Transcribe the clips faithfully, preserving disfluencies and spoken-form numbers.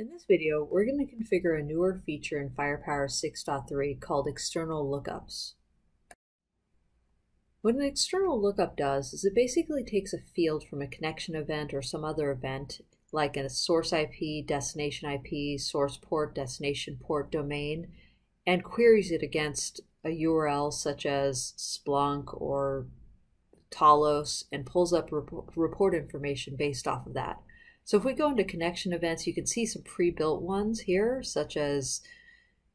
In this video, we're going to configure a newer feature in Firepower six point three called external lookups. What an external lookup does is it basically takes a field from a connection event or some other event, like a source I P, destination I P, source port, destination port, domain, and queries it against a U R L such as Splunk or Talos and pulls up report information based off of that. So if we go into connection events, you can see some pre-built ones here, such as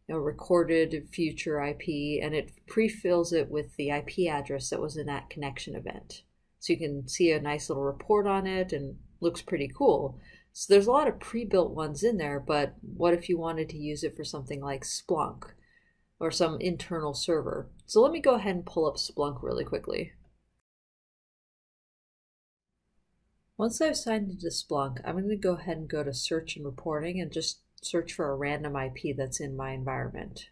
you know, Recorded Future I P, and it pre-fills it with the I P address that was in that connection event. So you can see a nice little report on it and looks pretty cool. So there's a lot of pre-built ones in there, but what if you wanted to use it for something like Splunk or some internal server? So let me go ahead and pull up Splunk really quickly. Once I've signed into Splunk, I'm going to go ahead and go to Search and Reporting and just search for a random I P that's in my environment.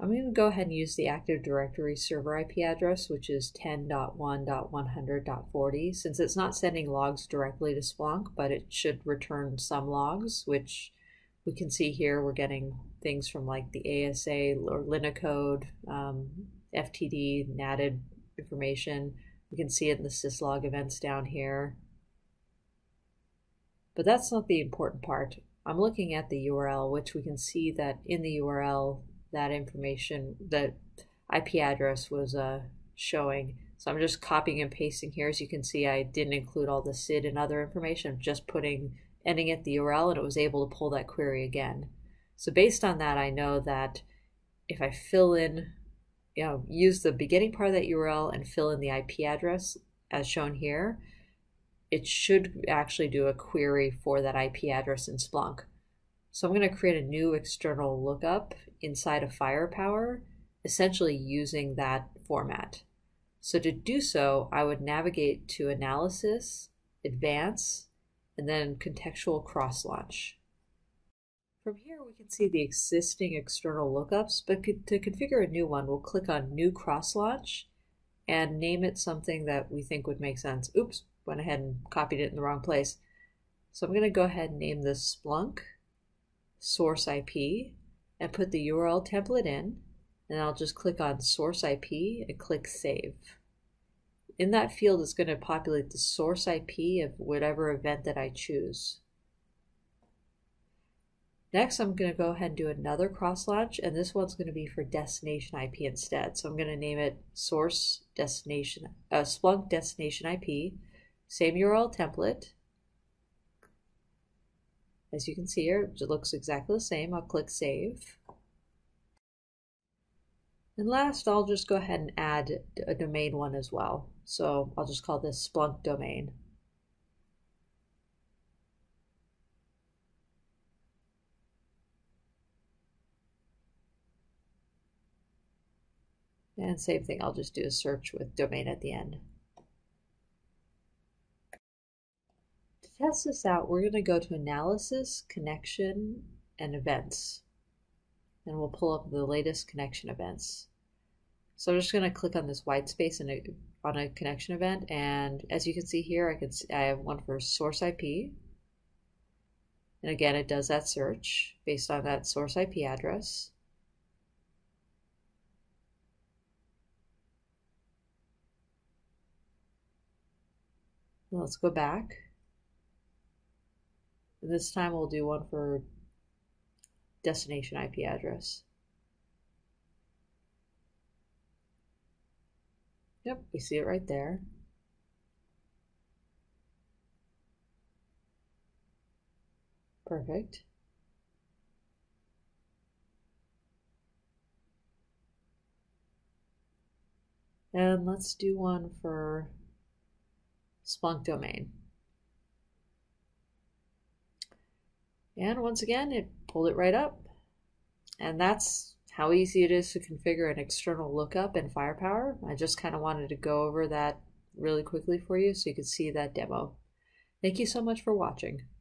I'm going to go ahead and use the Active Directory server I P address, which is ten dot one dot one hundred dot forty, since it's not sending logs directly to Splunk, but it should return some logs, which we can see here we're getting things from like the A S A or Linode, um, F T D, natted information. We can see it in the syslog events down here. But that's not the important part. I'm looking at the U R L, which we can see that in the U R L, that information, that I P address was uh, showing. So I'm just copying and pasting here. As you can see, I didn't include all the S I D and other information. I'm just putting, ending at the U R L, and it was able to pull that query again. So based on that, I know that if I fill in You know, use the beginning part of that U R L and fill in the I P address as shown here, it should actually do a query for that I P address in Splunk. So I'm going to create a new external lookup inside of Firepower, essentially using that format. So to do so, I would navigate to Analysis, Advance, and then Contextual Cross Launch. From here, we can see the existing external lookups, but to configure a new one, we'll click on New Cross Launch and name it something that we think would make sense. Oops, went ahead and copied it in the wrong place. So I'm going to go ahead and name this Splunk Source I P and put the U R L template in, and I'll just click on Source I P and click Save. In that field, it's going to populate the source I P of whatever event that I choose. Next, I'm going to go ahead and do another cross launch, and this one's going to be for destination I P instead. So I'm going to name it source destination, uh, Splunk destination I P, same U R L template. As you can see here, it looks exactly the same. I'll click Save. And last, I'll just go ahead and add a domain one as well. So I'll just call this Splunk domain. And same thing, I'll just do a search with domain at the end. To test this out, we're going to go to Analysis, Connection, and Events. And we'll pull up the latest connection events. So I'm just going to click on this white space in a, on a connection event. And as you can see here, I, can see I have one for source I P. And again, it does that search based on that source I P address. Let's go back. This time we'll do one for destination I P address. Yep, we see it right there. Perfect. And let's do one for Splunk domain. And once again, it pulled it right up. And that's how easy it is to configure an external lookup in Firepower. I just kind of wanted to go over that really quickly for you so you could see that demo. Thank you so much for watching.